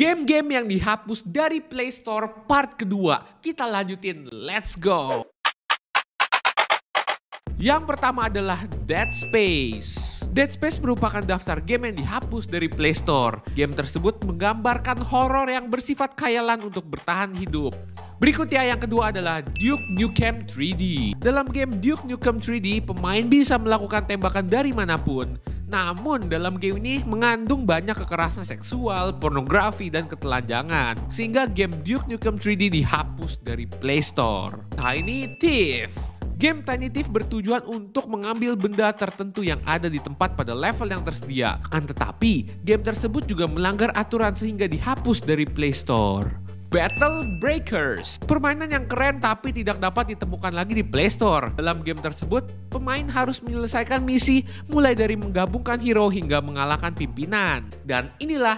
game-game yang dihapus dari Play Store part kedua. Kita lanjutin, let's go! Yang pertama adalah Dead Space. Dead Space merupakan daftar game yang dihapus dari Play Store. Game tersebut menggambarkan horor yang bersifat khayalan untuk bertahan hidup. Berikutnya yang kedua adalah Duke Nukem 3D. Dalam game Duke Nukem 3D, pemain bisa melakukan tembakan dari manapun. Namun dalam game ini mengandung banyak kekerasan seksual, pornografi, dan ketelanjangan. Sehingga game Duke Nukem 3D dihapus dari Play Store. Tiny Thief. Game Tiny Thief bertujuan untuk mengambil benda tertentu yang ada di tempat pada level yang tersedia. Akan tetapi, game tersebut juga melanggar aturan sehingga dihapus dari Play Store. Battle Breakers, permainan yang keren tapi tidak dapat ditemukan lagi di Play Store. Dalam game tersebut, pemain harus menyelesaikan misi mulai dari menggabungkan hero hingga mengalahkan pimpinan. Dan inilah